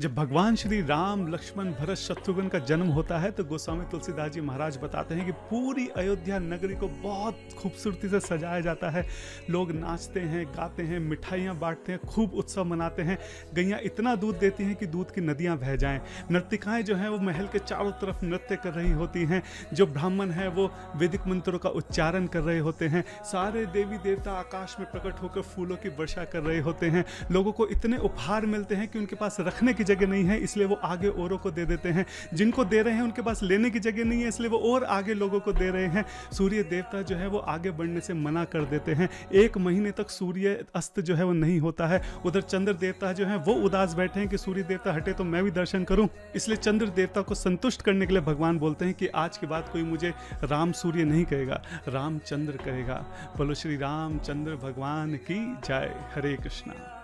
जब भगवान श्री राम, लक्ष्मण, भरत, शत्रुघ्न का जन्म होता है तो गोस्वामी तुलसीदास जी महाराज बताते हैं कि पूरी अयोध्या नगरी को बहुत खूबसूरती से सजाया जाता है। लोग नाचते हैं, गाते हैं, मिठाइयाँ बांटते हैं, खूब उत्सव मनाते हैं। गैयाँ इतना दूध देती हैं कि दूध की नदियाँ बह जाएँ। नर्तिकाएँ जो हैं वो महल के चारों तरफ नृत्य कर रही होती हैं। जो ब्राह्मण हैं वो वैदिक मंत्रों का उच्चारण कर रहे होते हैं। सारे देवी देवता आकाश में प्रकट होकर फूलों की वर्षा कर रहे होते हैं। लोगों को इतने उपहार मिलते हैं कि उनके पास रखने की जगह नहीं है, इसलिए वो आगे औरों को दे देते हैं। जिनको दे रहे हैं उनके पास लेने की जगह नहीं है, इसलिए वो और आगे लोगों को दे रहे हैं। सूर्य देवता जो है वो आगे बढ़ने से मना कर देते हैं। 1 महीने तक सूर्य अस्त जो है वो नहीं होता है। उधर चंद्र देवता जो है वो उदास बैठे हैं कि सूर्य देवता हटे तो मैं भी दर्शन करूं। इसलिए चंद्र देवता को संतुष्ट करने के लिए भगवान बोलते हैं कि आज के बाद कोई मुझे राम सूर्य नहीं कहेगा, रामचंद्र कहेगा। बोलो श्री रामचंद्र भगवान की जय। हरे कृष्णा।